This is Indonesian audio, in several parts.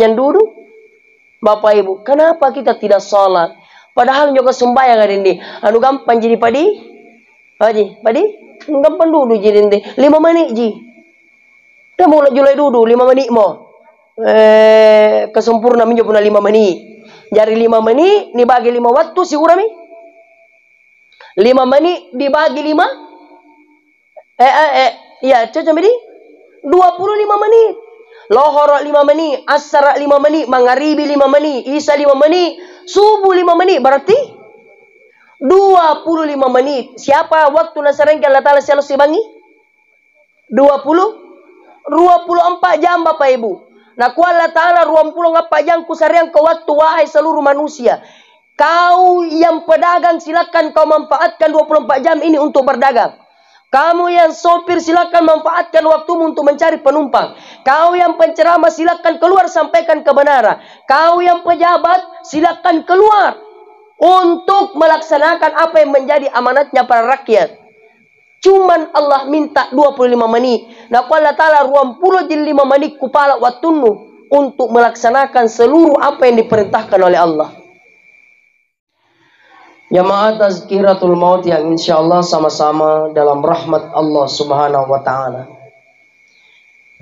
yang duduk. Bapak Ibu, kenapa kita tidak sholat? Padahal juga sembahyang hari ini. Anu gampang jadi padi? Padi? Gampang duduk jadi ini. 5 menit ji. Dah mulai julai duduk 5 menit mo. Kesempurna minyak puna 5 menit. Jadi 5 menit dibagi 5 waktu sigura mi. 5 menit dibagi 5. Ya, cocok mi di? 25 menit. Lohorok 5 menit, asar 5 menit, mangaribi 5 menit, isya 5 menit, subuh 5 menit, berarti 25 menit. Siapa waktu nasarankan Allah Ta'ala selalu sibangi? 24 jam Bapak Ibu. Nah ku Allah Ta'ala 24 jam kusariang ke waktu wahai seluruh manusia. Kau yang pedagang silakan kau manfaatkan 24 jam ini untuk berdagang. Kamu yang sopir silakan manfaatkan waktumu untuk mencari penumpang. Kau yang penceramah silakan keluar sampaikan kebenaran. Kau yang pejabat silakan keluar untuk melaksanakan apa yang menjadi amanatnya para rakyat. Cuman Allah minta 25 menit. Nah Allah Ta'ala 25 menit kupala watunnu untuk melaksanakan seluruh apa yang diperintahkan oleh Allah. Jamaah Tadzkiratul Maut yang insya Allah sama-sama dalam rahmat Allah Subhanahu wa Ta'ala.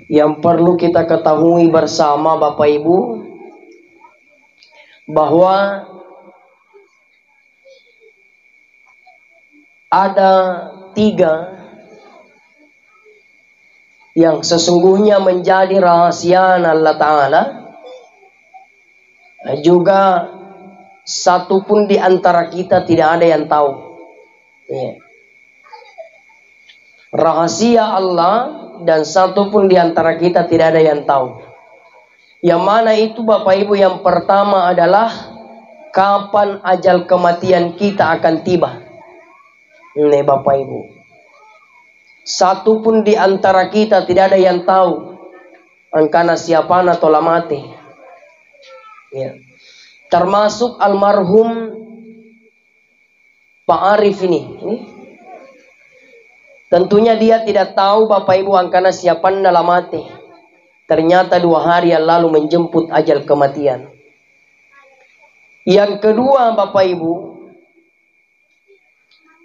Yang perlu kita ketahui bersama Bapak Ibu, bahwa ada 3 yang sesungguhnya menjadi rahasia Allah Ta'ala. Juga satu pun di antara kita tidak ada yang tahu. Rahasia Allah dan satu pun di antara kita tidak ada yang tahu. Yang mana itu Bapak Ibu? Yang pertama adalah kapan ajal kematian kita akan tiba. Ini Bapak Ibu, satu pun di antara kita tidak ada yang tahu. Engkana siapana tola mati. Termasuk almarhum Pak Arif ini. Tentunya dia tidak tahu Bapak Ibu angkana siapan dalam mati. Ternyata 2 hari yang lalu menjemput ajal kematian. Yang kedua Bapak Ibu,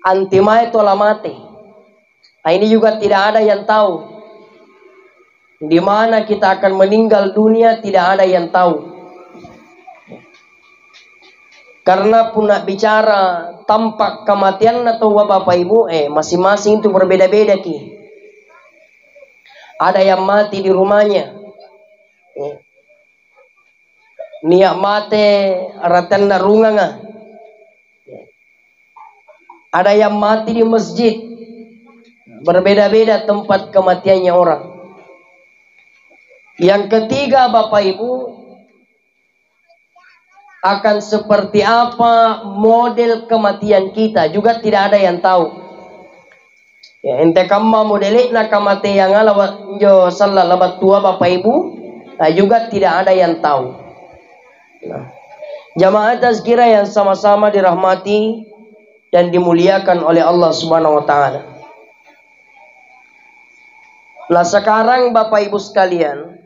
antimai tola mati. Nah, ini juga tidak ada yang tahu. Di mana kita akan meninggal dunia tidak ada yang tahu. Karena puna bicara tampak kematian atau Bapak Ibu, masing-masing itu berbeda-beda ki. Ada yang mati di rumahnya. Niak mati raten narunganga. Ada yang mati di masjid. Berbeda-beda tempat kematiannya orang. Yang ketiga Bapak Ibu, akan seperti apa model kematian kita juga tidak ada yang tahu. Ya, ente kamma modelnya kematian yang lewat jo salah lewat tua Bapak Ibu, juga tidak ada yang tahu. Nah, jamaah Tadzkirah yang sama-sama dirahmati dan dimuliakan oleh Allah Subhanahu wa Ta'ala. Nah, sekarang Bapak Ibu sekalian,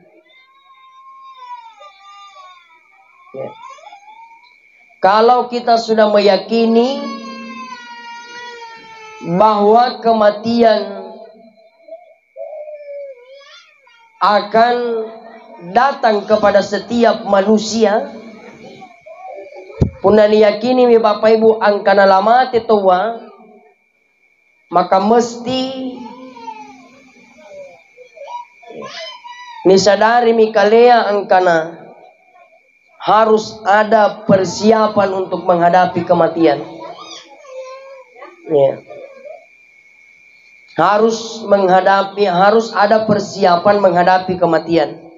kalau kita sudah meyakini bahwa kematian akan datang kepada setiap manusia, pun yakini Bapak Ibu angkana lama tetua, maka mesti nisadari mikalea angkana harus ada persiapan untuk menghadapi kematian. Harus ada persiapan menghadapi kematian.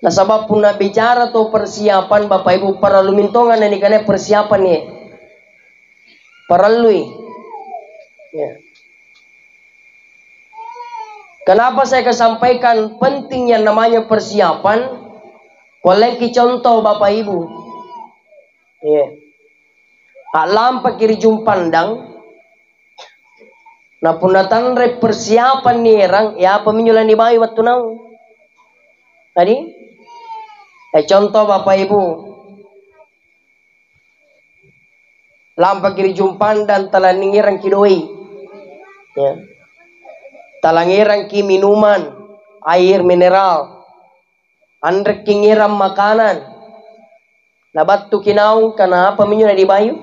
Nah, sebab puna bicara atau persiapan Bapak Ibu perlu mintongan ini karena persiapan ya. Perlu. Kenapa saya kesampaikan penting yang namanya persiapan? Boleh contoh Bapak Ibu. Alam pakir jum pandang. Nah punatan re persiapan nih orang. Ya peminyulan di bayi waktu nau. Tadi Contoh Bapak Ibu, lampa kiri jumpan dan talangirang kidoi, ya. Talangirang ki minuman, air mineral, andrek kingiram makanan, nabat tu kinau karena apa minyak di bayu,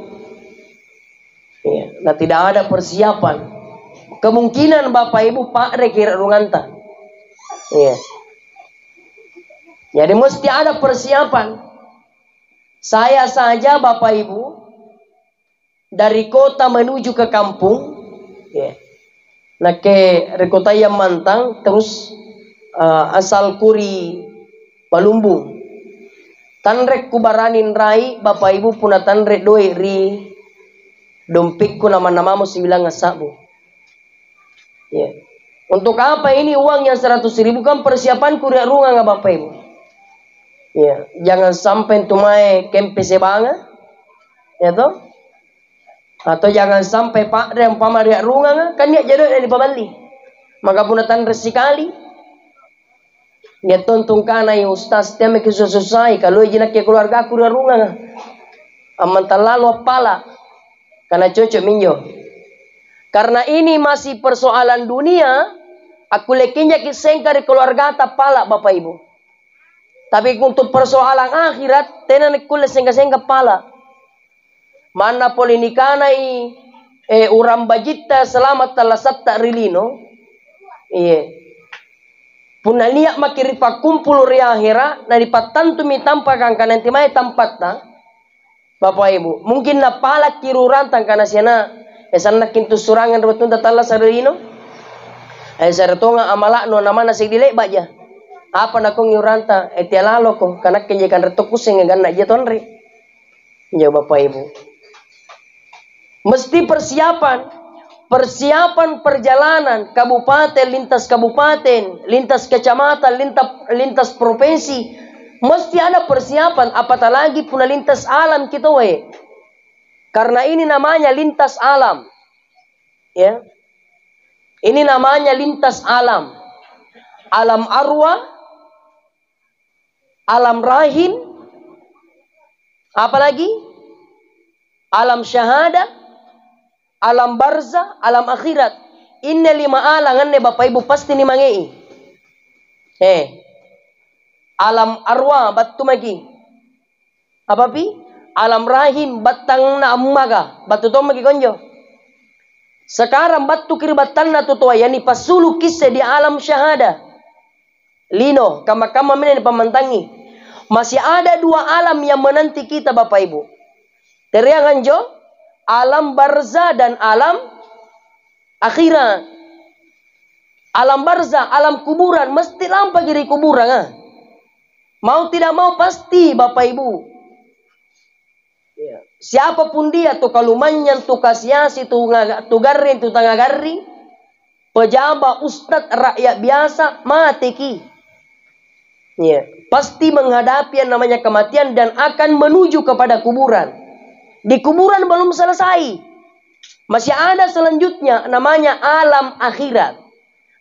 ya. Nah tidak ada persiapan, kemungkinan Bapak Ibu Pak Rekir Runganta, ya. Jadi mesti ada persiapan. Saya saja Bapak Ibu dari kota menuju ke kampung, ya. Nah ke rekota yang mantang terus asal kuri Palumbung. Tanrek kubaranin rai Bapak Ibu puna tanrek doi ri dompikku nama-nama mesti bilang ngasabu. Ya. Untuk apa ini uang yang 100 ribu kan persiapan kuria runga nggak Bapak Ibu? Ya, jangan sampai tumai kempe sebanga, ya toh? Atau jangan sampai pak yang pamariak runga kan dia jadi dari pabali, maka punatan resi kali. Dia tonton kana yang ustaz dia make susah-susah, kalau jinak ke keluarga aku dari runga, aman terlalu apala, karena cocok minyo. Karena ini masih persoalan dunia, aku lekinya kisengkar di keluarga tapala Bapak Ibu. Tapi untuk persoalan akhirat, tenan kules sengka-sengka pala. Mana polinikana i uram bajita selamat telah sabta rilino. Iya. Puna niat makirifa kumpul ri akhirat, nadi patantumi tampa kangkanan timai tampatna. Bapak Ibu, mungkin na pala kiruran tangkana siana. Esana kintu surangan rutunda telah sarilino. Esaratonga amalak no nama nasi dilek baja. Apa nak ngiuranta etialalo kok karena kenjekan retuk pusing enggak nak jetonri. Ya Bapak Ibu. Mesti persiapan perjalanan kabupaten lintas kabupaten, lintas kecamatan, lintas provinsi. Mesti ada persiapan apatah lagi pula lintas alam kita we. Karena ini namanya lintas alam. Ya. Ini namanya lintas alam. Alam arwah, alam rahim, apalagi alam syahada, alam barza, alam akhirat. Ini 5 alangan nih Bapak Ibu pasti nih mangei. Alam arwah batu magi, apa pi? Alam rahim batang na ammaga, batu to magi konjo. Sekarang batu kiri batang na tutua yani pasulu kise di alam syahada. Lino, kama-kama ini pamantangi. Masih ada 2 alam yang menanti kita Bapak Ibu. Teriangan jo, alam barza dan alam akhirat. Alam barza, alam kuburan, mesti lampa kiri kuburan. Ha? Mau tidak mau pasti Bapak Ibu. Yeah. Siapapun dia, tu kalumanyan, tu kasiasi, tu garin, tu tangga garin. Pejabat, ustadz, rakyat biasa, mati ki. Ya, pasti menghadapi yang namanya kematian dan akan menuju kepada kuburan. Di kuburan belum selesai, masih ada selanjutnya namanya alam akhirat.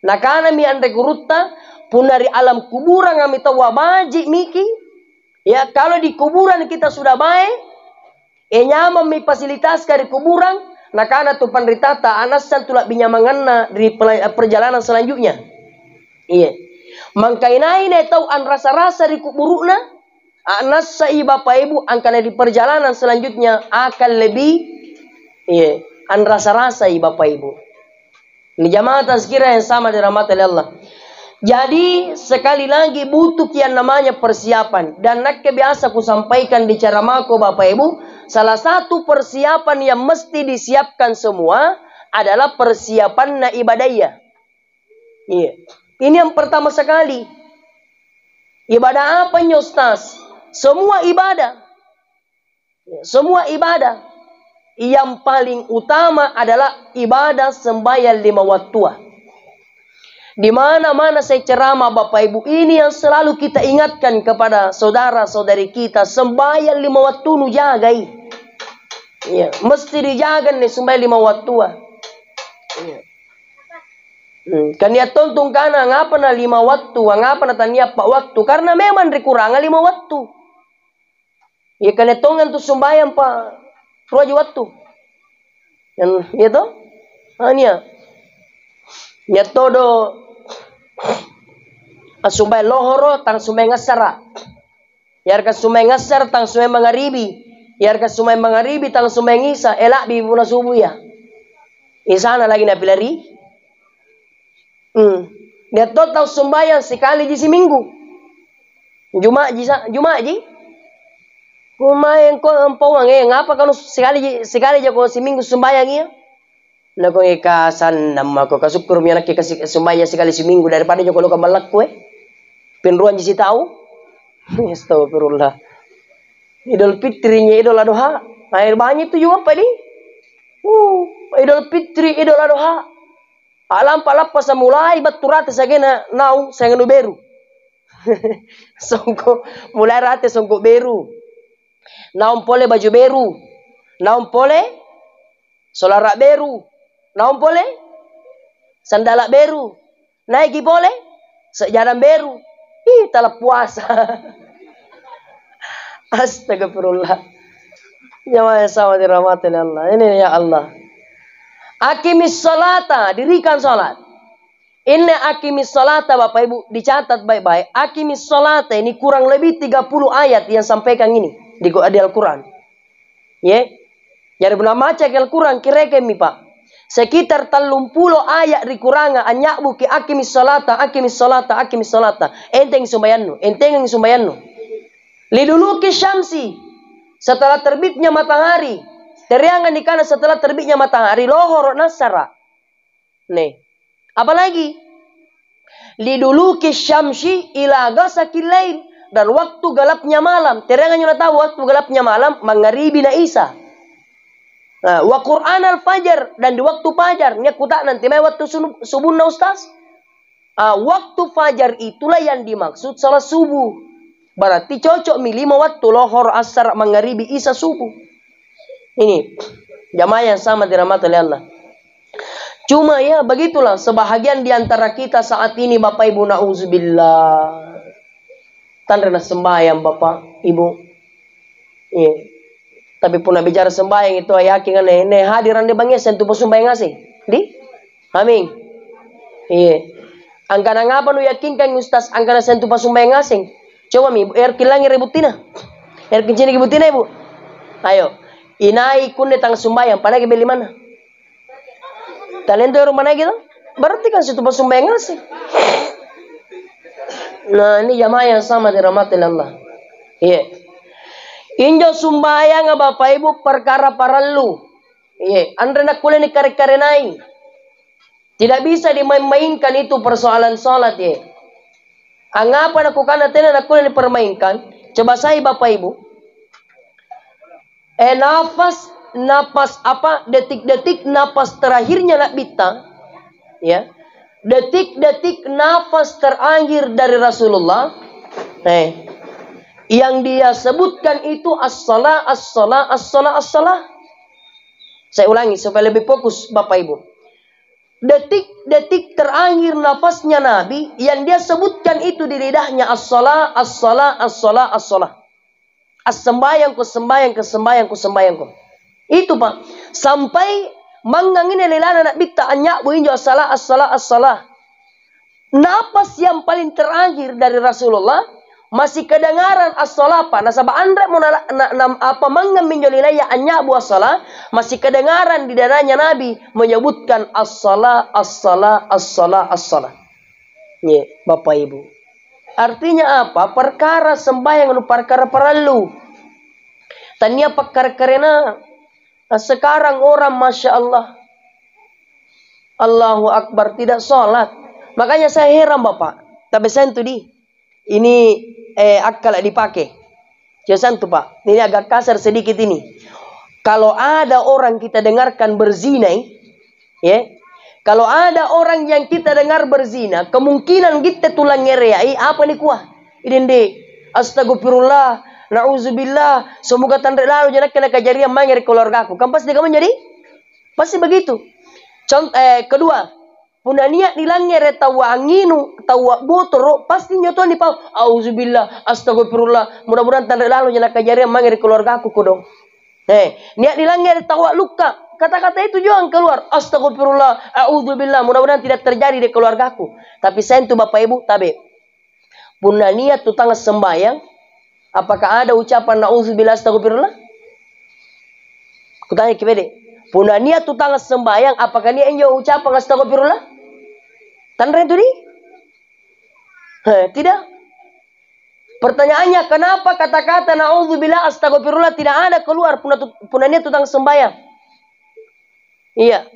Nah karena mi ande kuruta pun dari alam kuburan kami tawa baji miki. Ya kalau di kuburan kita sudah baik, nyaman mi fasilitas dari kuburan. Nah karena tu penderitata anasan tulak binyamanganna di perjalanan selanjutnya. Iya. Mangkainai ne tau an rasa-rasa di kuburukna, anasai Bapak Ibu angkana di perjalanan selanjutnya akan lebih iya, an rasa-rasai Bapak Ibu. Ini jamaah tazkirah yang sama dirahmati Allah. Jadi sekali lagi butuh yang namanya persiapan dan nak kebiasa ku sampaikan di ceramahku Bapak Ibu, salah satu persiapan yang mesti disiapkan semua adalah persiapan ibadahnya. Iya. Ini yang pertama sekali. Ibadah apa nyostas? Semua ibadah. Semua ibadah. Yang paling utama adalah ibadah sembahyang 5 waktu. Di mana-mana saya ceramah Bapak Ibu, ini yang selalu kita ingatkan kepada saudara-saudari kita, sembahyang 5 waktu nu jagai. Ya, mesti dijaga nih sembahyang 5 waktu. Ya. Kania tontung kana ngapa na lima waktu, ngapa na tania pak waktu, karena memang dikurang lima waktu. Ya kania tongan tu sumbayang pak ruaju waktu. Dan ya toh, hanya ya todo sumbai lohoro tang sumbai ngasara. Yarka sumai ngasar tang sumai mangaribi. Yarka sumai mangaribi tang sumai ngisa. Elak bibuna subuh ya. Isana lagi na pilari. Dia total sumbayang sekali di seminggu. Jumat ji. Kumain ko empawang ngapa kalau sekali jago seminggu sumbayang ya? Lako ikasan nama ko kasukur miana ke sumbayang sekali seminggu daripada jago lokal malak kue. Penruan ji si tahu. Astagfirullah. Idul fitrinya idul adoha. Air banyak itu juga apa ini? Idul fitri, idul adoha. Alam palapa samulai batu rata sagena nau sagenu beru. Songko mulai rata songko beru. Naum pole baju beru. Naum pole solarak beru. Naum pole sandalak beru. Naiki pole sejalan beru. Ih, telah puasa. Astagfirullah. Jamaah sama dirahmati Allah. Ini ya Allah. Aqimis salata, dirikan salat. Ini aqimis salata Bapak Ibu, dicatat baik-baik. Aqimis salata ini kurang lebih 30 ayat yang sampaikan ini di Al-Qur'an. Ya. Jadi bila maca Al-Qur'an kireke mi Pak. Sekitar 30 ayat dikuranga anyabu ki akimis salata enteng sumbayanu liduluki syamsi setelah terbitnya matahari teriangan dikana setelah terbitnya matahari lohor nasara nih apalagi liduluki syamsi ila ghasaqil lail dan waktu gelapnya malam teriangan nyuna tahu waktu gelapnya malam mangaribi na isa. Nah, wa Qur'an al-Fajar dan di waktu fajar, nyakutak nanti mai waktu subuh na ustaz. Waktu fajar itulah yang dimaksud salat subuh. Berarti cocok milih waktu lohor asar mangaribi isa subuh. Ini jamaah yang sama dirahmati Allah. Cuma ya begitulah sebahagian di antara kita saat ini Bapak Ibu na'udzubillah. Tanda sembahyang Bapak Ibu. Iya. Tapi puna bicara sembahyang itu ayakin aneh. Nih hadiran di bangesan tu sembahyang asih. Di? Amin. Iya. Angkana ngapa nu yakinkan ustaz angkana sentu sembahyang asing. Coba mi kilangi rebutina. Kincini rebutina Ibu. Ayo. Inai kunne tang sembahyang pada ke beli mana? Talento rumah naik gitu. Berarti kan sentu sembahyang asih. Nah, ini jamaah yang sama dirahmatillah Allah. Iya. Injo sumbayang Bapak Ibu perkara parallu. Iya, andre nak kule ni kare-karenai. Tidak bisa dimain-mainkan itu persoalan salat ya. Angapa nak kana tena nak kule dipermainkan? Coba saya Bapak Ibu. Nafas apa detik-detik nafas terakhirnya nak bita. Ya. Detik-detik nafas terakhir dari Rasulullah. Yang dia sebutkan itu as-salah, as-salah, as-salah, as-salah. Saya ulangi supaya lebih fokus Bapak Ibu. Detik-detik terakhir nafasnya Nabi yang dia sebutkan itu di lidahnya as-salah, as-salah, as-salah, as-salah. As-sembayangku, sembayangku, sembayangku, sembayangku. Itu Pak. Sampai mangangine lelana nak bita anyak buinjo as-salah, as-salah, as-salah. Nafas yang paling terakhir dari Rasulullah masih kedengaran as-salah Pak. Nasabah andre mau apa mengambilnya ya hanya buat salah masih kedengaran di dadanya Nabi menyebutkan as-salah as-salah as-salah as-salah. Ye, Bapak Ibu. Artinya apa? Perkara sembahyang lu perkara perlu. Tanya perkara karena sekarang orang masya Allah Allahu Akbar tidak salat. Makanya saya heran Bapak. Tapi saya itu di ini akal dipakai. Jangan tu Pak. Ini agak kasar sedikit ini. Kalau ada orang kita dengarkan berzina, ya. Kalau ada orang yang kita dengar berzina, kemungkinan kita tulang ngereai apa ni kuah? Idende. Astagfirullah, nauzubillah. Semoga tanda lalu jangan kena kejadian mangeri keluarga aku. Kan pasti kamu jadi? Pasti begitu. Contoh kedua, Puna niat dilangere tawa anginu, tawa botoro, pasti nyoto ni pau. Auzubillah, astagfirullah. Mudah-mudahan tanda lalu nyanak kejadian mangere keluarga aku kodong. Niat dilangere tawa luka. Kata-kata itu jangan keluar. Astagfirullah, auzubillah. Mudah-mudahan tidak terjadi di keluarga aku. Tapi saya itu Bapak Ibu, tabe. Puna niat tutang sembahyang. Apakah ada ucapan auzubillah, astagfirullah? Kutanya kebede. Puna niat tutang sembahyang, apakah niat injau ucapan astagfirullah? Tanda itu ni? Tidak. Pertanyaannya, kenapa kata-kata na'udzubillah astagfirullah tidak ada keluar puna niat tutang sembahyang? Iya.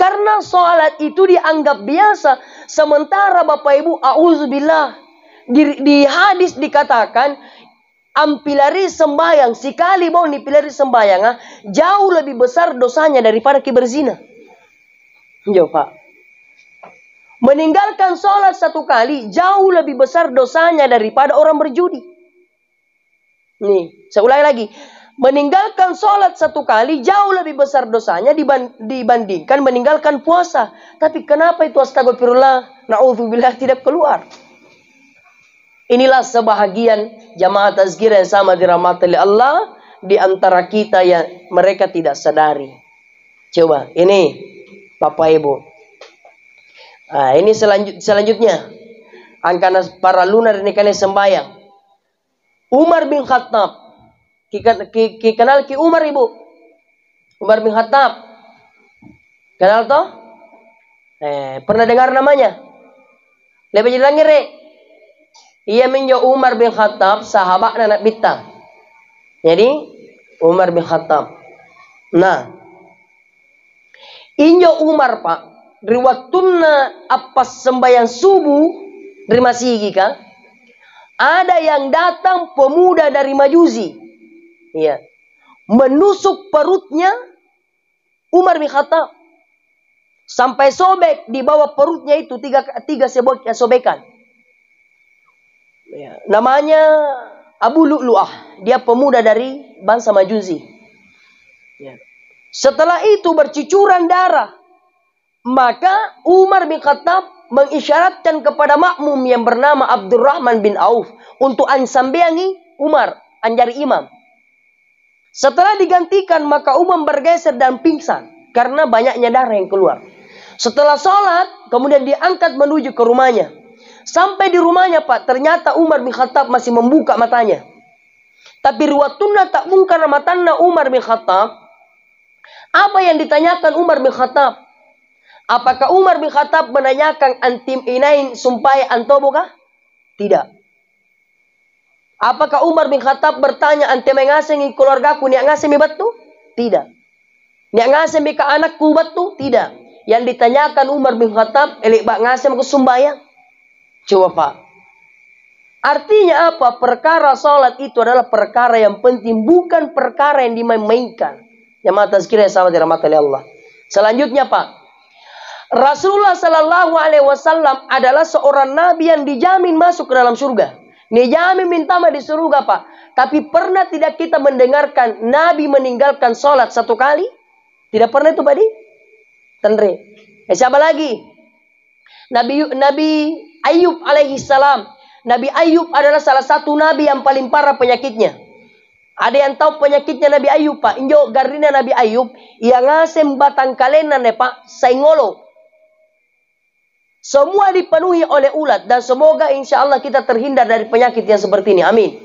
Karena sholat itu dianggap biasa. Sementara Bapak Ibu, a'udzubillah. Di hadis dikatakan, ampilari sembayang, sekali mau dipilari sembayang, jauh lebih besar dosanya daripada kiberzina. Jauh Pak. Meninggalkan sholat satu kali, jauh lebih besar dosanya daripada orang berjudi. Nih, saya ulangi lagi. Meninggalkan sholat satu kali, jauh lebih besar dosanya dibandingkan meninggalkan puasa. Tapi kenapa itu astagfirullah, na'udzubillah tidak keluar? Inilah sebahagian jamaah Tadzkirah yang sama dirahmati Allah di antara kita yang mereka tidak sadari. Coba ini Bapak Ibu. Nah, ini selanjutnya angkana para lunar ini kena sembahyang. Umar bin Khattab. Ki kenal ki Umar Ibu? Umar bin Khattab. Kenal toh? Pernah dengar namanya? Lebih jadi langire. Ia menjauh Umar bin Khattab, sahabat anak bita. Jadi Umar bin Khattab. Nah, injauh Umar Pak, riwatuna apa sembahyang subuh dari masih kan? Ada yang datang pemuda dari Majusi, iya, menusuk perutnya Umar bin Khattab sampai sobek di bawah perutnya itu tiga sobekan. Ya, namanya Abu Lu'lu'ah. Dia pemuda dari bangsa Majusi. Ya. Setelah itu bercucuran darah. Maka Umar bin Khattab mengisyaratkan kepada makmum yang bernama Abdurrahman bin Auf untuk ansambeangi Umar, anjari imam. Setelah digantikan maka Umar bergeser dan pingsan karena banyaknya darah yang keluar. Setelah sholat kemudian diangkat menuju ke rumahnya. Sampai di rumahnya Pak, ternyata Umar bin Khattab masih membuka matanya. Tapi riwatuna tak mungkar matana Umar bin Khattab. Apa yang ditanyakan Umar bin Khattab? Apakah Umar bin Khattab menanyakan antim inain sumpai antobokah? Tidak. Apakah Umar bin Khattab bertanya antim ngasengi keluargaku niak ngasemi batu? Tidak. Niak ngasemi ke anakku batu? Tidak. Yang ditanyakan Umar bin Khattab elek bak ngasem ke sumbayang. Coba Pak. Artinya apa? Perkara sholat itu adalah perkara yang penting, bukan perkara yang dimainkan. Jamaah Tadzkirah sama dirahmati Allah. Selanjutnya Pak, Rasulullah Shallallahu Alaihi Wasallam adalah seorang nabi yang dijamin masuk ke dalam surga. Dijamin minta ma di surga Pak. Tapi pernah tidak kita mendengarkan nabi meninggalkan sholat satu kali? Tidak pernah itu Pak Di? Tendre. Siapa lagi? Nabi Ayub alaihi salam. Nabi Ayub adalah salah satu nabi yang paling parah penyakitnya. Ada yang tahu penyakitnya Nabi Ayub Pak? Injok garina Nabi Ayub yang ngasem batang kalenan ya Pak, saingolo. Semua dipenuhi oleh ulat dan semoga insya Allah kita terhindar dari penyakit yang seperti ini. Amin.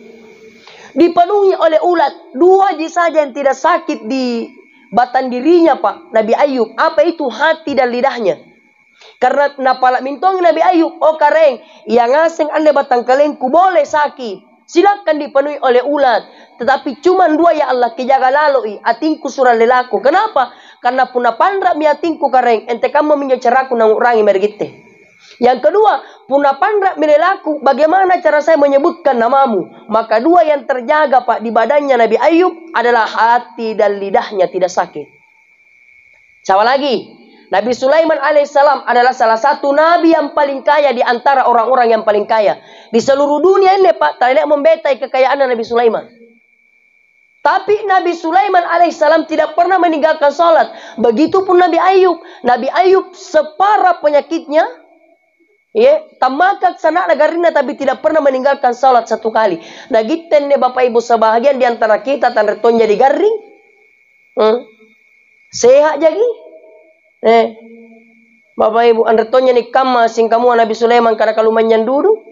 Dipenuhi oleh ulat, dua saja yang tidak sakit di batang dirinya Pak, Nabi Ayub. Apa itu? Hati dan lidahnya. Karena napalak mintong Nabi Ayub, oh kareng, yang ngaseng anda batang kalengku boleh sakit. Silakan dipenuhi oleh ulat. Tetapi cuma dua ya Allah, kejaga lalui, atingku surah lelaku. Kenapa? Karena puna pandra mi atingku kareng, ente kamu menyocaraku nangurangi mergite. Yang kedua, puna pandra mi lelaku, bagaimana cara saya menyebutkan namamu? Maka dua yang terjaga Pak di badannya Nabi Ayub adalah hati dan lidahnya tidak sakit. Sama lagi. Nabi Sulaiman alaihissalam adalah salah satu nabi yang paling kaya di antara orang-orang yang paling kaya. Di seluruh dunia ini Pak, tak ada yang membetai kekayaan Nabi Sulaiman. Tapi Nabi Sulaiman alaihissalam tidak pernah meninggalkan salat. Begitupun Nabi Ayub. Nabi Ayub separah penyakitnya, ya, tamakat sana lagarinna tapi tidak pernah meninggalkan salat satu kali. Nah gitu nih Bapak Ibu sebahagian di antara kita tanda ton jadi garing. Sehat jadi. Bapak Ibu andertonnya nih kama sing kamu Nabi Sulaiman karena kalumanyan duduk.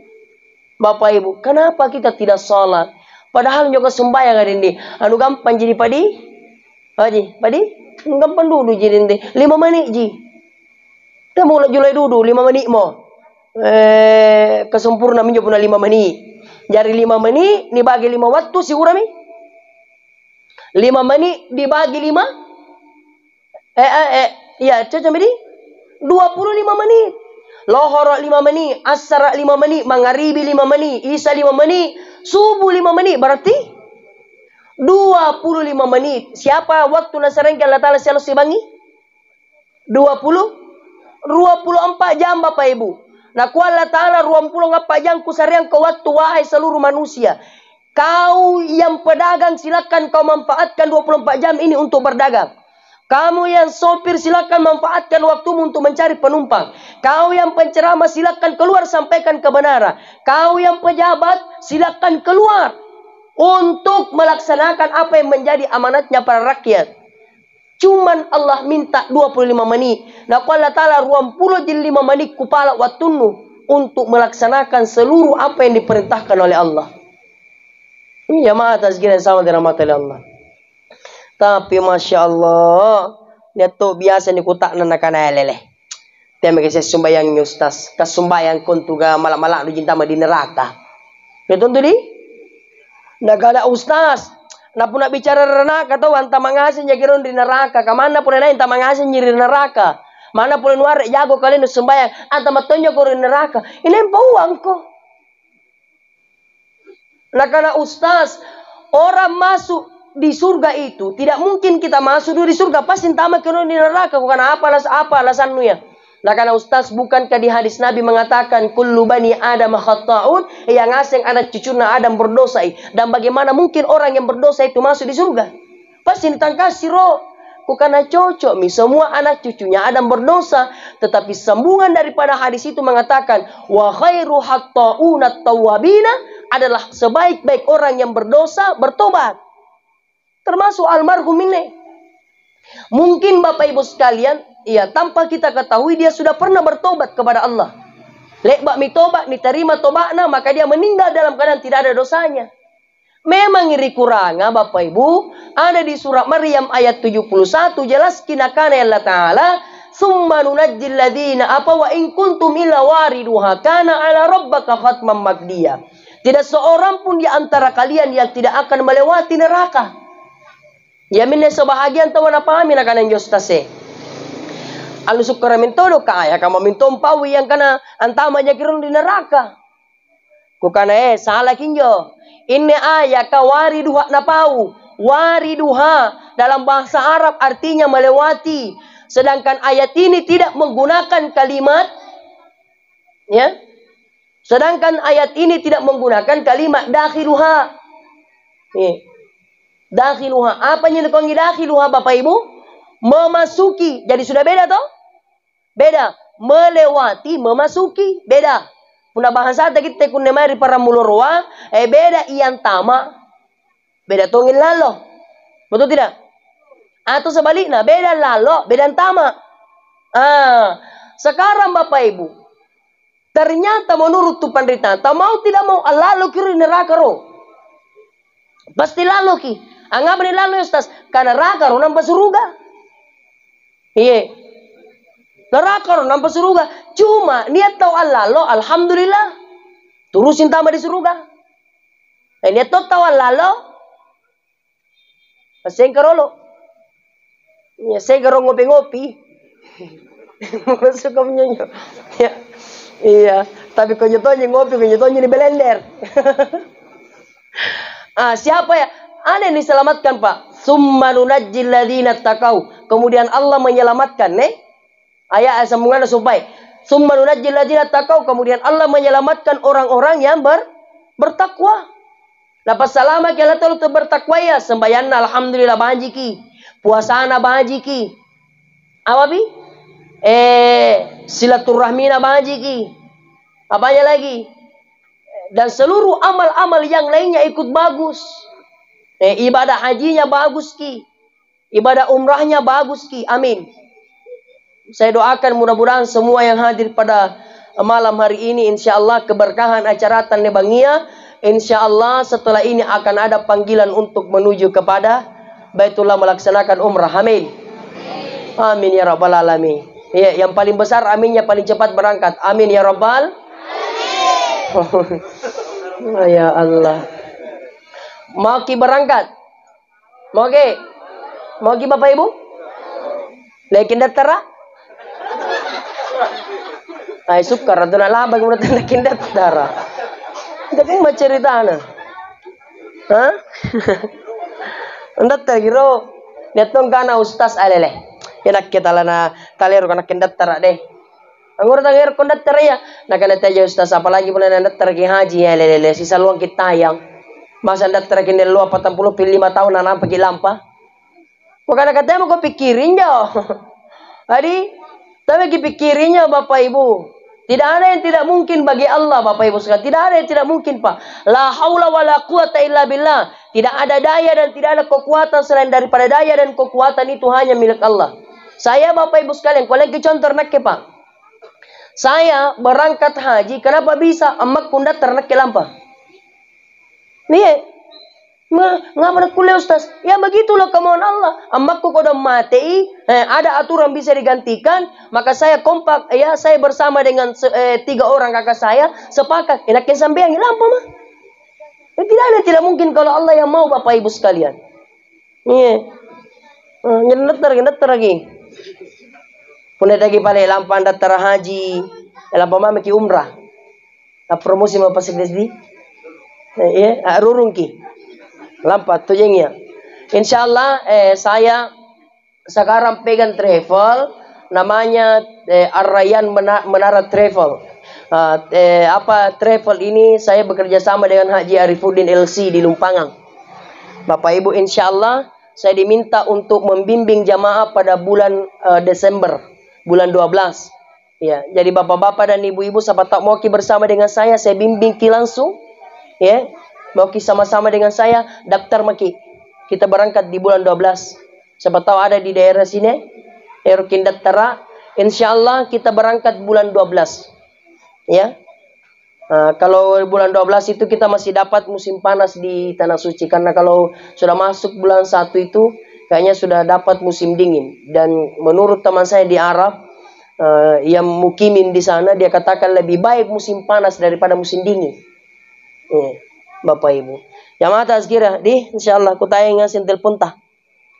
Bapak Ibu, kenapa kita tidak salat? Padahal juga sembahyang hari ini. Anu gampang jadi padi. Haji, padi? Gampang dulu jadi nanti. 5 menit ji. Kita mulai julai dulu 5 menit mo. Kesempurna minyak puna 5 menit. Jari 5 menit dibagi 5 waktu si urami. 5 menit dibagi 5. Ya, cocok ini. 25 menit. Lohorok 5 menit. Asar 5 menit. Mangaribi 5 menit. Isa 5 menit. Subuh 5 menit berarti 25 menit. Siapa waktu nasareng Allah Ta'ala selalu sibangi? 24 jam Bapak Ibu. Nah ku Allah Ta'ala 24 jam kusareng ke waktu wahai seluruh manusia. Kau yang pedagang silakan kau manfaatkan 24 jam ini untuk berdagang. Kamu yang sopir silakan manfaatkan waktumu untuk mencari penumpang. Kau yang penceramah silakan keluar sampaikan kebenaran. Kau yang pejabat silakan keluar untuk melaksanakan apa yang menjadi amanatnya para rakyat. Cuman Allah minta 25 menit. Nah Allah Ta'ala 25 menit kupala watunnu untuk melaksanakan seluruh apa yang diperintahkan oleh Allah. Ini jamaah tazkirah sama dirahmati Allah. Tapi masya Allah, dia tuh biasa ni kutak nanakan ayah leleh. Tapi mereka saya sumbayang nyustas, kasumbayang kontuga malak-malak lu jintama di neraka. Dia tentu di? Nah kada ustaz, nak pun nak bicara neraka tau, hantar mangasin jagiron di neraka. Kamana pun lain hantar mangasin nyiri neraka. Mana pun warek jago kalian nu sumbayang, hantar matonyo kori neraka. Ini bawang kok. Nah kada ustaz, orang masuk di surga itu tidak mungkin kita masuk dulu di surga pasti entama kena di neraka bukan apa alasannya ya. Nah karena ustaz bukankah di hadis Nabi mengatakan kullu bani adam khata'un, yang asing anak cucuna Adam berdosa. Dan bagaimana mungkin orang yang berdosa itu masuk di surga? Pasti ditangkas siro. Bukan cocok mi semua anak cucunya Adam berdosa, tetapi sambungan daripada hadis itu mengatakan wa khairu khata'una tawabina adalah sebaik-baik orang yang berdosa bertobat. Termasuk almarhum ini. Mungkin Bapak Ibu sekalian, ya tanpa kita ketahui dia sudah pernah bertobat kepada Allah. Lek bak mi tobat, diterima tobatna, maka dia meninggal dalam keadaan tidak ada dosanya. Memang iri kurangnya Bapak Ibu, ada di surat Maryam ayat 71 jelas kinakana Allah Ta'ala summa nunajjil ladzina apa wa in kuntum illa wariduha kana ala rabbaka khatman maqdiya. Tidak seorang pun di antara kalian yang tidak akan melewati neraka. Ya minne sebahagian tahu apa amin akan justase. Alu sukara mintolo kaya kama mintom pawi yang kana antama jakirun di neraka. Ku kana salah kinjo. Inne aya ka wariduha napau. Wariduha dalam bahasa Arab artinya melewati. Sedangkan ayat ini tidak menggunakan kalimat ya. Sedangkan ayat ini tidak menggunakan kalimat dakhiluha. Nih. Dakhiluha. Apa yang dikongi dakhiluha Bapak Ibu? Memasuki. Jadi sudah beda toh? Beda. Melewati, memasuki. Beda. Puna bahasa kita kunne mari para mulurwa. Beda iyan tama. Beda tongin lalo. Betul tidak? Atau sebaliknya. Beda lalo, beda tama. Ah, sekarang Bapak Ibu. Ternyata menurut tu penderita. Tak mau tidak mau. Lalo kiri neraka roh. Pasti lalo ki. Anggap ini lalu ustaz. Karena neraka orang nampak surga. Iya. Neraka orang nampak surga. Cuma niat tahu lalo. Alhamdulillah. Terusin tambah di surga. Niat tahu lalo. Paseng kerolo. Ya saya kerong ngopi-ngopi. Masuk ke menyonya. Iya. Tapi konyotonya ngopi. Konyotonya di blender. Ah, siapa ya? Ana yang diselamatkan Pak. Summa nunajjil ladzina taqau. Kemudian Allah menyelamatkan nih. Ayat sambungan supaya. Summa nunajjil ladzina taqau. Kemudian Allah menyelamatkan orang-orang yang bertakwa. Lepas salamat ya tolong tu bertakwa ya sembahyana alhamdulillah bahajiki, puasana bahajiki, apa bi? Silaturahmina bahajiki, apanya lagi? Dan seluruh amal-amal yang lainnya ikut bagus. Ibadah hajinya bagus ki, ibadah umrahnya bagus ki. Amin. Saya doakan mudah-mudahan semua yang hadir pada malam hari ini insyaallah keberkahan acara Tan Nebangia. Insyaallah setelah ini akan ada panggilan untuk menuju kepada Baitullah melaksanakan umrah. Amin. Amin ya rabbal alamin. Ya, yang paling besar aminnya paling cepat berangkat. Amin ya rabbal alamin. Ya Allah. Mau ki berangkat? Mau ki? Mau ki Bapak Ibu? Lekin datara? Ay sukar aduna labang mudah lekin datara. Jadi mau cerita ana. Hah? Ndak tagiro. Netong kana ustaz alele. Enak ketalana talero kana kendatara deh. Anggur tagir kondatara ya. Nah kana tayo ustaz apalagi bulan datara ki haji alele sisa luang kita yang masa anda terakhir dari luar 45 tahun anak pergi lampa bukan katanya mau kau pikirin jauh tadi tapi pikirinnya Bapak Ibu tidak ada yang tidak mungkin bagi Allah Bapak Ibu sekalian tidak ada yang tidak mungkin Pak la haula wala quwata illa billah tidak ada daya dan tidak ada kekuatan selain daripada daya dan kekuatan itu hanya milik Allah saya Bapak Ibu sekalian kalau lagi contoh nakke Pak saya berangkat haji kenapa bisa emak kundat ternak ke lampa nih, nggak pernah kuliah ustaz. Ya begitulah kemauan Allah. Amakku kodam mati, ada aturan bisa digantikan. Maka saya kompak, ya saya bersama dengan 3 orang kakak saya sepakat. Enaknya sampai yang lampu mah? Ya, tidak ada, tidak mungkin kalau Allah yang mau Bapak Ibu sekalian. Nih, nyeter lagi. Punya lagi paling lampu anda terhaji, lampu mah meki umrah. Nah, promosi mau pasik desdi. Ya, rurung ki, lampat tu jengnya. Insyaallah saya sekarang pegang travel, namanya Arrayan Menara Travel. Apa travel ini saya bekerja sama dengan Haji Arifuddin LC di Lumpangang. Bapak Ibu, insyaallah saya diminta untuk membimbing jamaah pada bulan Desember, bulan 12. Ya, jadi bapak-bapak dan ibu-ibu sahabat tak mau ki bersama dengan saya bimbing ki langsung. Ya, mau sama-sama dengan saya daftar maki. Kita berangkat di bulan 12. Siapa tahu ada di daerah sini. Erukin daftara, insyaallah kita berangkat bulan 12. Ya. Nah, kalau bulan 12 itu kita masih dapat musim panas di tanah suci karena kalau sudah masuk bulan 1 itu kayaknya sudah dapat musim dingin dan menurut teman saya di Arab yang mukimin di sana dia katakan lebih baik musim panas daripada musim dingin. Ya, Bapak Ibu. Jamaah Tadzkirah di insyaallah kutayang ngasin telepon tah.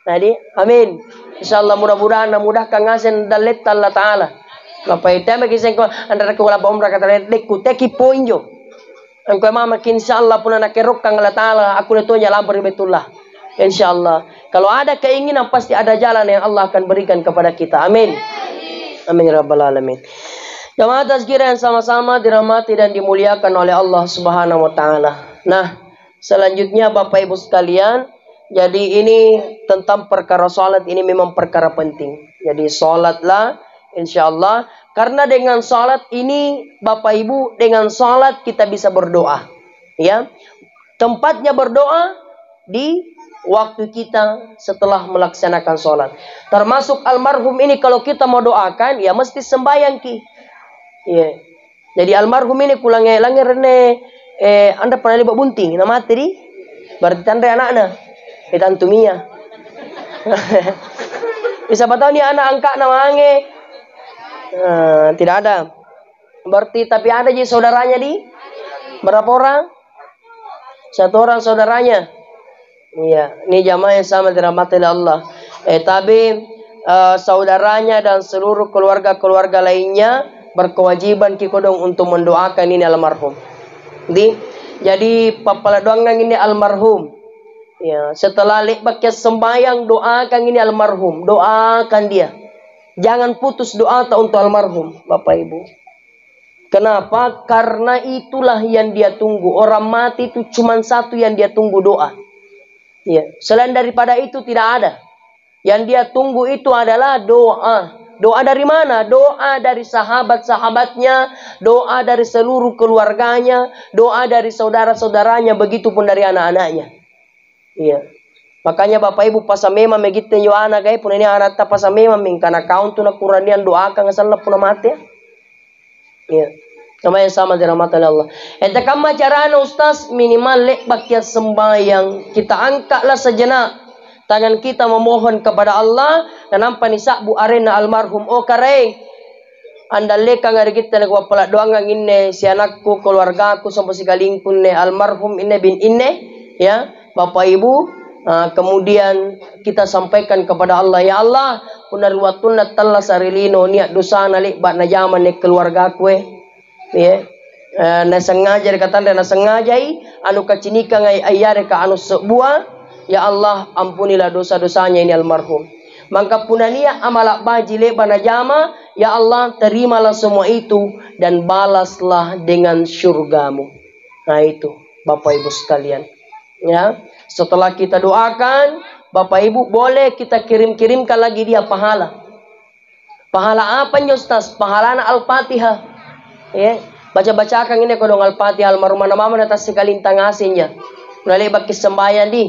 Tadi amin. Insyaallah mudah-mudahan mudahkan ngasin dalet Allah taala. Bapak Ibu bagi sengko antara kula bomra kata lek kuteki poinjo. Engko mama kin insyaallah punana kerokang Allah taala aku letonya lampar betullah. Insyaallah kalau ada keinginan pasti ada jalan yang Allah akan berikan kepada kita. Amin. Amin ya rabbal alamin. Jamaah Tadzkirah yang sama-sama dirahmati dan dimuliakan oleh Allah Subhanahu wa taala. Nah, selanjutnya Bapak Ibu sekalian, jadi ini tentang perkara salat ini memang perkara penting. Jadi salatlah insyaallah karena dengan salat ini Bapak Ibu dengan salat kita bisa berdoa. Ya. Tempatnya berdoa di waktu kita setelah melaksanakan salat. Termasuk almarhum ini kalau kita mau doakan ya mesti sembahyang ki. Yeah. Jadi almarhum ini kulangnya langir rene anda pernah libat bunting nama tadi berarti tanda anak-anak tantumia siapa tahu ni anak angkat nama ange tidak ada berarti tapi ada je saudaranya di berapa orang 1 orang saudaranya iya yeah. Ini jamaah yang sama dirahmati Allah tapi saudaranya dan seluruh keluarga-keluarga lainnya berkewajiban kikodong untuk mendoakan ini almarhum. Jadi papala doangan ini almarhum. Ya, setelah lekbaknya sembahyang doakan ini almarhum, doakan dia. Jangan putus doa untuk almarhum, Bapak Ibu. Kenapa? Karena itulah yang dia tunggu. Orang mati itu cuma satu yang dia tunggu, doa. Ya. Selain daripada itu tidak ada. Yang dia tunggu itu adalah doa. Doa dari mana? Doa dari sahabat-sahabatnya, doa dari seluruh keluarganya, doa dari saudara-saudaranya, begitupun dari anak-anaknya. Iya. Makanya Bapak Ibu pasamema megitten yo anak ay puneni anak ta pasamema mingkana kauntu na kuranian doakan ngasalla puna mate. Iya. Sama yang sama di rahmat Allah. Ente kamma carana ustaz minimal lek bakia sembahyang. Kita angkatlah sejenak tangan kita memohon kepada Allah. Dan nampak ni sakbu arena almarhum. Oh karai. Anda lekang ada kita lekwa pelak doangan ini. Si anakku, keluarga aku, sampai sekalingkun ne almarhum ini bin ini. Ya. Bapak ibu. Kemudian kita sampaikan kepada Allah. Ya Allah. Punarwatunna tallah sarilino niat dosa nalik bat najaman ni keluarga aku ya, na sengaja dikatakan dan na sengajai anu kacinika ngai ayare ka anu sebuah. Ya Allah ampunilah dosa-dosanya ini almarhum. Maka punania amalak baji leban najama. Ya Allah terimalah semua itu dan balaslah dengan syurgamu. Nah itu Bapak Ibu sekalian. Ya, setelah kita doakan, Bapak Ibu boleh kita kirim-kirimkan lagi dia pahala. Pahala apa ya Ustaz? Pahala Al-Fatihah. Ya, baca-bacakan ini kodong Al-Fatihah almarhumah mama atas sekali tangasinnya. Mulai bagi sembahyang di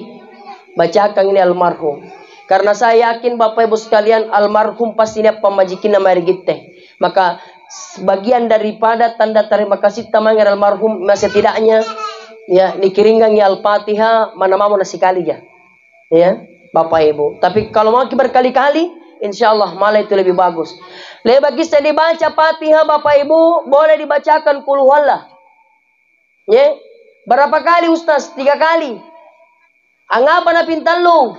bacakan ini almarhum. Karena saya yakin Bapak Ibu sekalian almarhum pastinya pemajikin nama kita. Maka bagian daripada tanda terima kasih tamangan almarhum masih tidaknya ya dikirimkan ya Al-Fatihah mana mama sekali ya. Ya, Bapak Ibu. Tapi kalau mau berkali-kali insyaallah malah itu lebih bagus. Lebih bagus saya dibaca Fatihah Bapak Ibu, boleh dibacakan qul huwallah. Ya. Berapa kali Ustaz? 3 kali. Angapa na pintalung?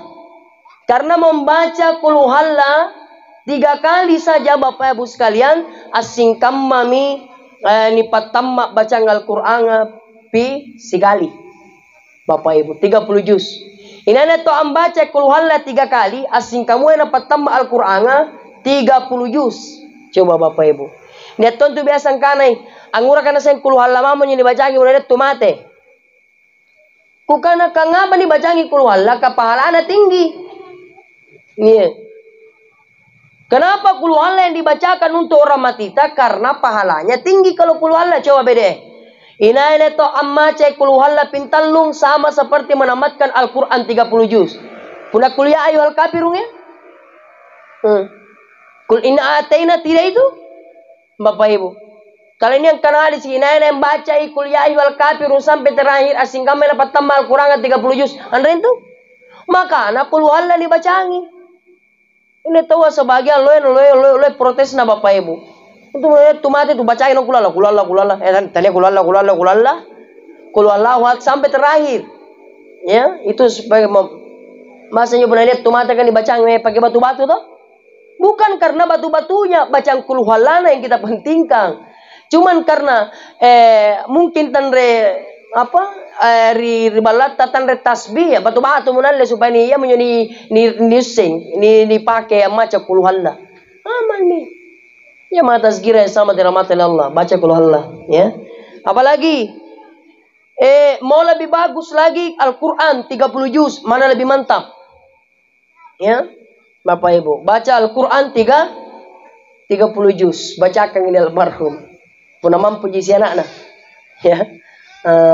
Karena membaca qul huwallah 3 kali saja Bapak Ibu sekalian, asing kamami nipat tamak baca Al-Qur'an pi 3 kali. Bapak Ibu 30 juz. Ini anak to'am baca qul huwallah 3 kali. Asing kamu yang dapat tambah Al-Qur'an 30 juz. Coba Bapak Ibu. Ini tontu biasa kanai. Angura kana sen qul huwallah mamunya dibacangi mulai tu mate. Kukana kangaba dibacangi qul huwallah ka pahalana tinggi. Iya. Kenapa qul huwallah yang dibacakan untuk orang mati? Karena pahalanya tinggi kalau qul huwallah. Coba beda. Inaile to amma cai qul huwallah pintallung sama seperti menamatkan Al-Qur'an 30 juz. Puna kuliah ayyuhal kafirun ya? Kul inna ataina tidak itu? Bapak Ibu. Kalau ini yang kenal di sini yang baca kul ya ayyuhal kafirun sampai terakhir asing kami dapat tambah Al-Qur'an 30 juz. Andre itu? Maka ana qul huwallah dibacangi. Ini tahu sebagian loe protes na Bapak Ibu. Itu tumate tu bacain kulala tanya kulala sampai terakhir ya itu sebagai masanya benar tumate kan dibacain pakai batu-batu toh bukan karena batu-batunya bacaan kulala yang kita pentingkan cuman karena mungkin tanre apa ribalat tanre tasbih ya batu-batu munalle supaya ni ia menjadi nising ini dipakai macam kulala aman nih. Ya mata Tadzkirah sama dirahmatillah Allah. Baca qul huwallah ya. Apalagi mau lebih bagus lagi Al-Qur'an 30 juz, mana lebih mantap? Ya. Bapak Ibu, baca Al-Qur'an 30 juz. Bacakan ini almarhum. Puna mampu jisi anakna. Ya.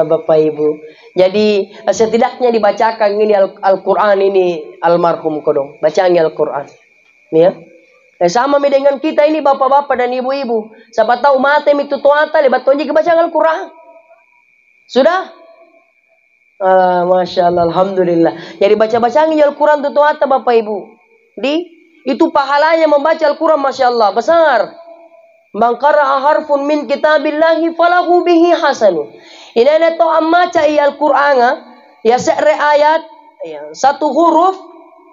Bapak Ibu. Jadi setidaknya dibacakan ini Al-Qur'an ini almarhum kodong. Bacaan Al-Qur'an. Ya. Sama dengan kita ini bapak-bapak dan ibu-ibu. Siapa tahu mate itu tuata lebat tonji kebaca Al-Qur'an. Sudah? Masya Allah, alhamdulillah. Jadi baca-bacaan Al-Qur'an itu tuata Bapak Ibu. Di itu pahalanya membaca Al-Qur'an Masya Allah besar. Man qara'a harfun min kitabillahi falahu bihi hasanu. Ini ada to'am maca Al-Qur'an ya se're ayat satu huruf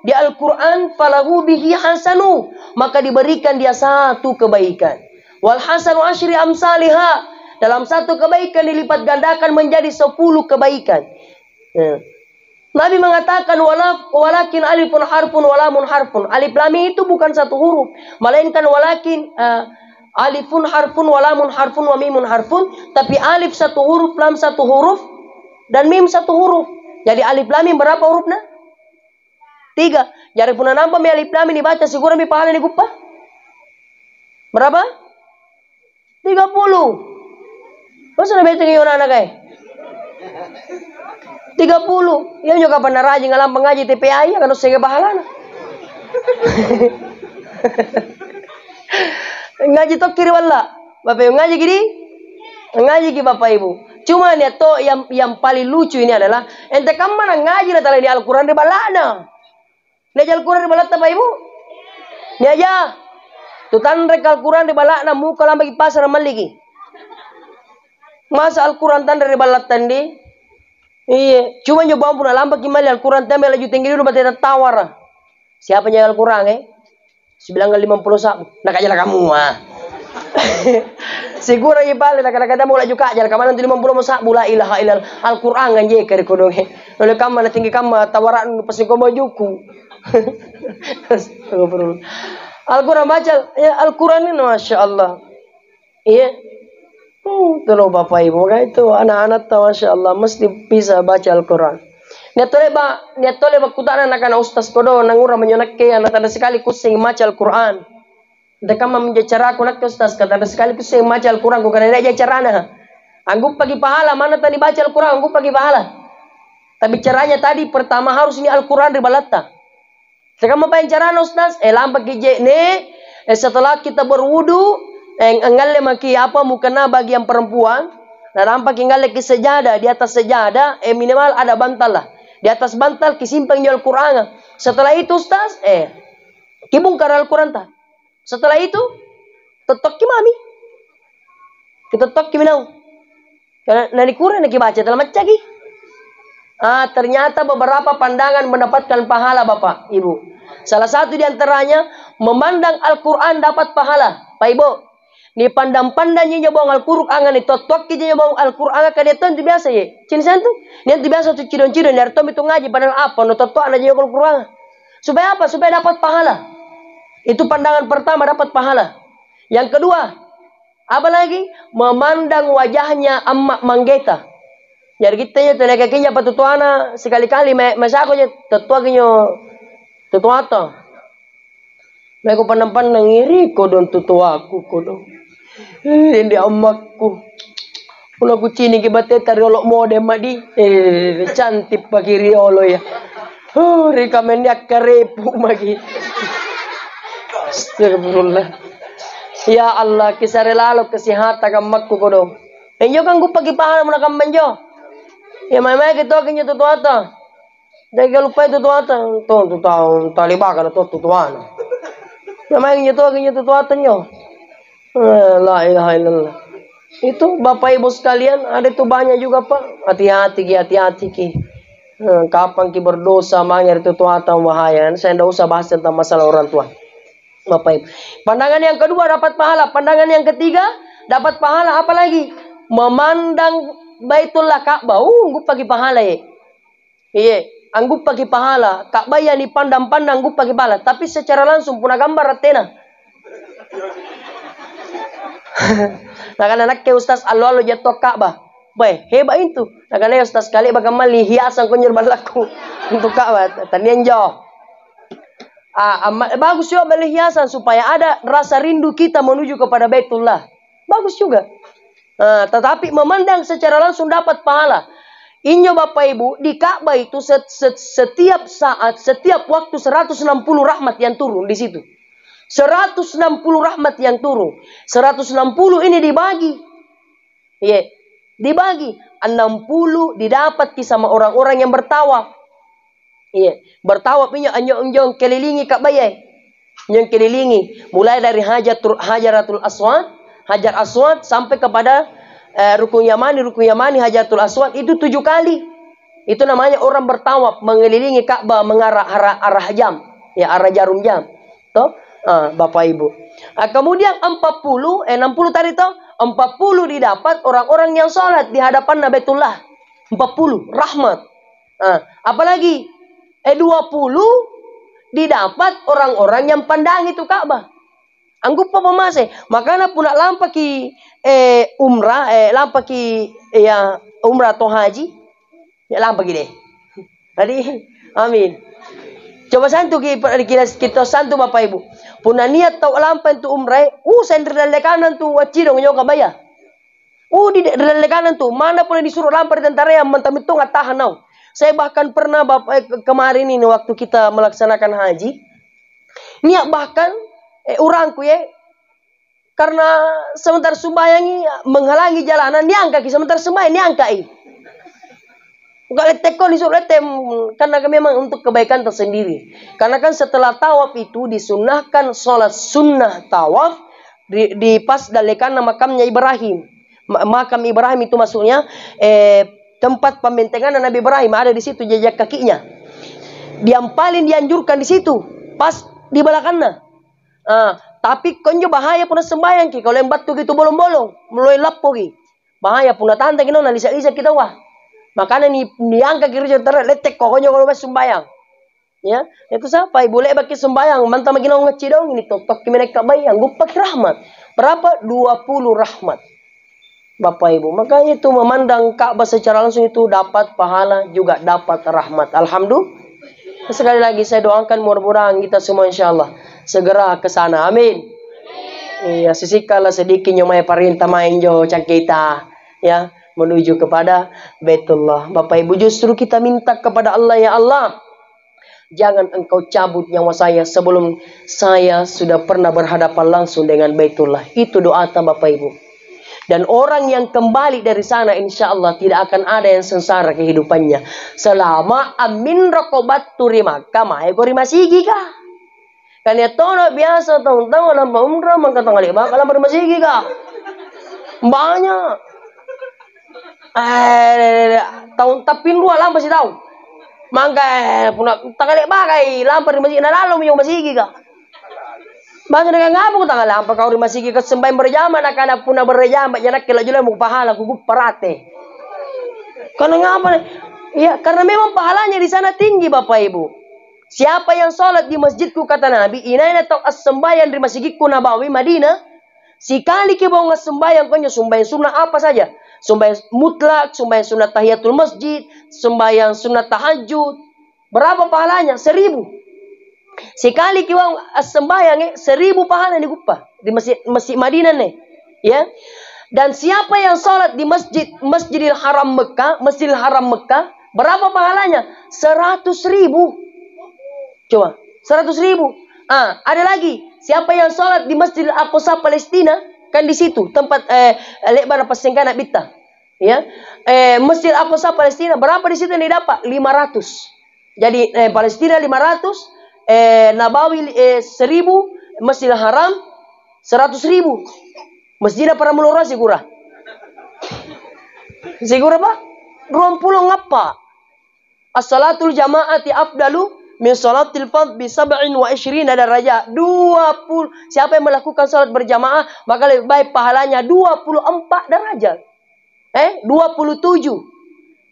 di Al-Qur'an falahu bihi hasanu maka diberikan dia satu kebaikan wal hasanu asyri amsalihha dalam satu kebaikan dilipat gandakan menjadi 10 kebaikan ya. Nabi mengatakan walakin alifun harfun walamun harfun alif lam itu bukan satu huruf melainkan walakin Alifun harfun walamun harfun wa mimun harfun, tapi alif satu huruf, lam satu huruf, dan mim satu huruf. Jadi alif lam mim berapa hurufnya? 3. Jadi punah nampak mi alif lam mim dibaca segera mi pahala ni gupa. Berapa? 30. Masa nak beteng iu anak ay? 30. Ia juga benar aja ngalam pengaji TPI ya kan harus segera pahala. Ngaji tok kiri wala, Bapak Ibu ngaji gini, ngaji gini Bapak Ibu. Cuma lihat toh yang paling lucu ini adalah ente kan mana ngaji lah tadi di Al-Quran di balana. Lihat Al-Quran di balana Bapak Ibu. Ini aja. Tuh tandrek Al-Quran di balana muka lama di pasar maliki. Masa Al-Quran tandrek di balana tadi. Iya, cuma nyoba ampun lama gimana Al-Quran tambah laju tinggi dulu baterai tawar. Siapa yang Al-Quran $9.50 nak aja lah kamu ah. Sigura ye balik kadang-kadang mau laju ka aja lah kamu nanti 50 mo sabu la ilaha illallah Al-Qur'an anje ke kodong he. Oleh kamu nanti tinggi kamu tawaran pasti ko bajuku. Al-Qur'an baca ya Al-Qur'an ini masyaallah. Iya. Tuh Bapak Ibu kayak itu anak-anak tuh masyaallah mesti bisa baca Al-Qur'an. Niat toleba kutana nakana ustaz kodo nangura menyonakke anak tanda sekali kusing maca Al-Quran. Dekama menjacara aku nak ustaz kata tanda sekali kusing maca Al-Quran ku kada ada carana. Anggup pagi pahala mana tadi baca Al-Quran anggup pagi pahala. Tapi caranya tadi pertama harus ini Al-Quran ribalatta. Dekama pain carana ustaz lampak kije ne setelah kita berwudu ngalle maki apa mukena bagi yang perempuan. Nah lampak ngalle ke sejadah di atas sejadah minimal ada bantal lah. Di atas bantal kisimpang jual Quran. Setelah itu ustaz kibungkar Al-Quran ta. Setelah itu tetok ki mami. Kita tetok ki minau. Karena nani Quran nak baca dalam macam ki. Ah ternyata beberapa pandangan mendapatkan pahala Bapak Ibu. Salah satu di antaranya memandang Al-Quran dapat pahala. Pak Ibu, ni pandang-pandangnya nyebong Al-Qur'an ni totok ki nyebong Al-Qur'an ka deton tu biasa ye. Cin santu. Ni biasa tu cidon-cidon dari tom itu ngaji padahal apa no totok aja nyebong Al-Qur'an. Supaya apa? Supaya dapat pahala. Itu pandangan pertama dapat pahala. Yang kedua, apa lagi? Memandang wajahnya amma manggeta. Jadi kita tenaga kinya patutuana sekali-kali masakonya tetua kinyo tetuato. Mereka pandang-pandang ngiri kodon tutuaku kodon. Ini amakku. Pulau kucini kibate tariolok mode madi. Cantik pagi riolo ya. Rekomendasi kerepu magi. Astagfirullah. Ya Allah kisarelalo kesihatan kamakku kodon. Enjo kan gue pagi pahala munakam benjo. Ya memang kita kinya tutuata. Jangan lupa tutuata. Tutuata talibaka tutuana. Memang nyetuakinya tutuatannya. La ilaha illallah. Itu Bapak Ibu sekalian, ada itu banyak juga Pak. Hati-hati ki, hati-hati ki. Kapan ki berdosa manggil tutuatan bahaya. Saya tidak usah bahas tentang masalah orang tua. Bapak Ibu. Pandangan yang kedua dapat pahala. Pandangan yang ketiga dapat pahala apa lagi? Memandang Baitullah Ka'bah. Anggup pagi pahala ye. Iya. Anggup pagi pahala, Ka'bah yang dipandang-pandang anggup pagi pahala, tapi secara langsung puna gambar ratena. Nah kan anak ke ustaz alo-alo jatuh Ka'bah. Baik, hebat itu. Nah kan ustaz kali bagaimana hiasan kunyer balaku untuk Ka'bah. Tanian jauh. Bagus juga beli hiasan supaya ada rasa rindu kita menuju kepada Baitullah. Bagus juga. Tetapi memandang secara langsung dapat pahala. Inyo Bapak Ibu, di Ka'bah itu setiap saat, setiap waktu 160 rahmat yang turun di situ. 160 rahmat yang turun. 160 ini dibagi. Iya, dibagi. 60 didapat sama orang-orang yang bertawaf. Iya, bertawaf ini anjong-anjong kelilingi Ka'bah ya. Anjong kelilingi, mulai dari Hajaratul Aswad, Hajar Aswad sampai kepada Rukun Yamani, Hajarul Aswad itu 7 kali. Itu namanya orang bertawaf mengelilingi Ka'bah mengarah arah jam, ya arah jarum jam. Toh, Bapak Ibu. Kemudian 60 tadi toh, 40 didapat orang-orang yang salat di hadapan Nabiullah. 40 rahmat. Apalagi 20 didapat orang-orang yang pandang itu Ka'bah. Anggup apa masih, makanya puna lampaki umrah, lampaki ya umrah atau haji, ya lampaki deh. Jadi, amin. Coba santu kita santu bapak ibu. Puna niat tau lampan tu umrah, sentri dari kanan tu wajidong nyoka bayar. Di dari kanan tu mana pun disuruh lampar tentara yang mentam itu nggak tahan nau. Saya bahkan pernah bapak kemarin ini waktu kita melaksanakan haji, niat bahkan orangku ya, karena sementara sembahyang menghalangi jalanan, diangkaki sementara sembahyang diangkai. Bukan letek kon disuruh letek, karena memang untuk kebaikan tersendiri. Karena kan setelah tawaf itu disunahkan sholat sunnah tawaf di pas dalekan makamnya Ibrahim. Makam Ibrahim itu maksudnya tempat pembentengan Nabi Ibrahim, ada di situ jejak kakinya. Yang paling dianjurkan di situ pas di belakangnya. Tapi konjo bahaya puna sembahyang ki kalau yang batu gitu bolong-bolong, mulai lapo ki. Bahaya puna tante ki nona lisa-lisa kita wah. Makanya ni angka kiri terus letek kok konjo kalau pas sembahyang. Ya, itu siapa? Boleh pakai sembahyang, mantap makin ngeci dong ini tok tok mereka bayang, gua pakai rahmat. Berapa? 20 rahmat. Bapak Ibu, makanya itu memandang Ka'bah secara langsung itu dapat pahala juga dapat rahmat. Alhamdulillah. Sekali lagi saya doakan mudah-mudahan kita semua insyaallah segera ke sana. Amin. Iya, sisikalah sedikit nyomai perintah main jo kita ya menuju kepada Baitullah. Bapak Ibu, justru kita minta kepada Allah, ya Allah, jangan engkau cabut nyawa saya sebelum saya sudah pernah berhadapan langsung dengan Baitullah. Itu doa Bapak Ibu. Dan orang yang kembali dari sana insya Allah tidak akan ada yang sengsara kehidupannya. Selama amin rokobat turima kama ekorima sigi kah? Kan ya tono biasa tong lama umrah maka tong ali bakal lama sigi kah? Banyak. Tahun tapin dua lama sih tahu. Maka puna tang ali bakai lama di masjid nalalum yang masigi kah? Bahasa dengan ngapung tanggal lampa kau masih ke sembahyang berjamaah nakana puna berjamaah janak kelajula mu pahala gugup perate. Karena ngapa? Ya karena memang pahalanya di sana tinggi Bapak Ibu. Siapa yang salat di masjidku kata Nabi, inaina tau as sembahyang di masjidku Nabawi Madinah, sikali ke bawa sembahyang konya sembahyang sunnah apa saja. Sembahyang mutlak, sembahyang sunnah tahiyatul masjid, sembahyang sunnah tahajud. Berapa pahalanya? 1000. Sekali kiwang sembahyang 1000 pahala digupa di masjid Madinah nih, ya. Dan siapa yang sholat di Masjidil Haram Mekah, Masjidil Haram Mekah, berapa pahalanya? 100.000. Coba, 100.000. Ada lagi. Siapa yang sholat di Masjidil Aqsa Palestina, kan di situ tempat lebar pesengkanak bita, ya. Masjidil Aqsa Palestina berapa di situ yang didapat? 500. Jadi Palestina 500. Nabawi 1000, Masjidil Haram 100.000. Masjidil para melora sigura. Sigura apa? 20 ngapa? As-salatul jama'ati afdalu min salatil fard bi 27 daraja. 20. Siapa yang melakukan salat berjamaah maka lebih baik pahalanya 24 derajat. 27.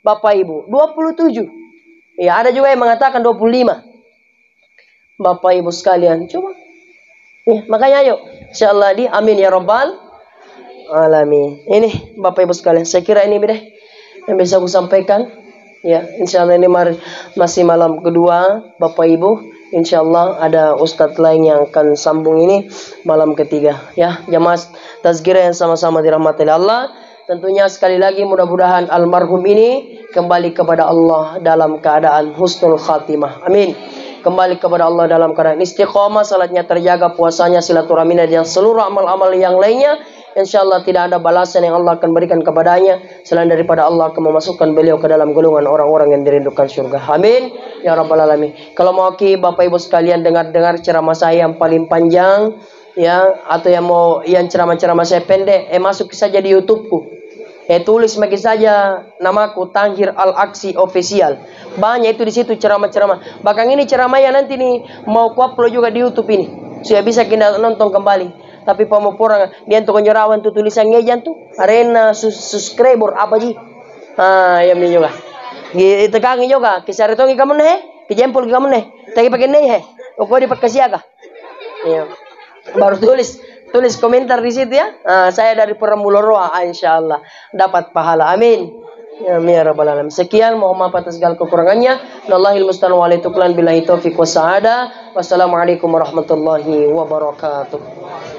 Bapak Ibu, 27. Ya, ada juga yang mengatakan 25. Bapak Ibu sekalian, coba. Ya, makanya ayo, insyaallah di amin ya rabbal alamin. Ini Bapak Ibu sekalian, saya kira ini deh yang bisa aku sampaikan. Ya, insyaallah ini masih malam kedua, Bapak Ibu. Insyaallah ada ustadz lain yang akan sambung ini malam ketiga. Ya, jamaah tazkirah yang sama-sama dirahmati Allah. Tentunya sekali lagi mudah-mudahan almarhum ini kembali kepada Allah dalam keadaan husnul khatimah. Amin. Kembali kepada Allah dalam keadaan istiqomah, salatnya terjaga, puasanya, silaturahminya, dan seluruh amal-amal yang lainnya. InsyaAllah tidak ada balasan yang Allah akan berikan kepadanya selain daripada Allah akan memasukkan beliau ke dalam golongan orang-orang yang dirindukan syurga. Amin ya rabbal alamin. Kalau mau Bapak Ibu sekalian dengar-dengar ceramah saya yang paling panjang, ya, atau yang mau yang ceramah-ceramah saya pendek, masuk saja di YouTubeku. Tulis mungkin saja namaku Tahir Al Aksi Official. Banyak itu di situ ceramah-ceramah. Bahkan ini ceramah yang nanti nih mau kuupload juga di YouTube ini. Sudah bisa kita nonton kembali. Tapi pemoporan dia untuk konjerawan tu tulisan ngejan tu arena subscriber apa sih? Yang ini juga. Gitu kan juga. Kisar itu kamu nih, kejempol kamu nih. Tapi pakai nih. Kok dipakai siaga? Iya. Baru tulis komentar di situ ya. Saya dari Peremuloroa, insyaallah dapat pahala. Amin. Ya rabbal alamin. Sekian, mohon maaf atas segala kekurangannya. Nallahil musta'an wa alaihi taufiq wa sa'ada. Wassalamualaikum warahmatullahi wabarakatuh.